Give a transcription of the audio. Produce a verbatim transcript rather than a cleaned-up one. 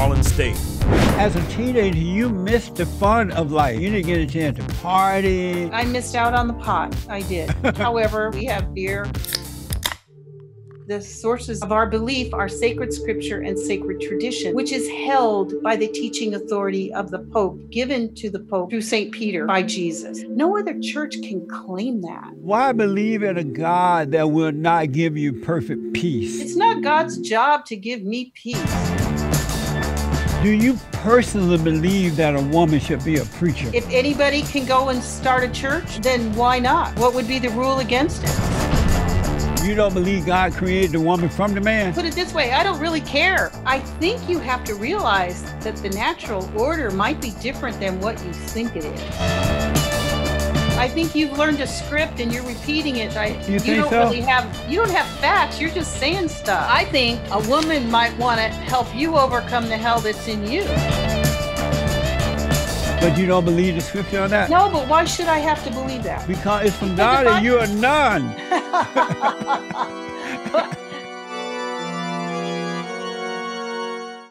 Garland State. As a teenager, you missed the fun of life. You didn't get a chance to party. I missed out on the pot. I did. However, we have beer. The sources of our belief are sacred scripture and sacred tradition, which is held by the teaching authority of the Pope, given to the Pope through Saint Peter by Jesus. No other church can claim that. Why believe in a God that will not give you perfect peace? It's not God's job to give me peace. Do you personally believe that a woman should be a preacher? If anybody can go and start a church, then why not? What would be the rule against it? You don't believe God created the woman from the man? Put it this way, I don't really care. I think you have to realize that the natural order might be different than what you think it is. I think you've learned a script and you're repeating it. I, you, you think don't so? Really have, you don't have facts, you're just saying stuff. I think a woman might want to help you overcome the hell that's in you. But you don't believe the scripture on that? No, but why should I have to believe that? Because it's from God and you're a nun. Ha ha ha ha.